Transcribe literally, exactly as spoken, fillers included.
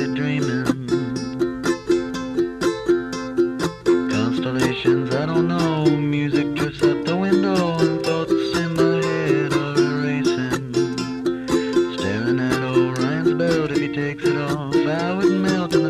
constantly dreaming. Constellations, I don't know. Music drifts out the window and thoughts in my head are racing. Staring at Orion's belt, if he takes it off, I would melt in the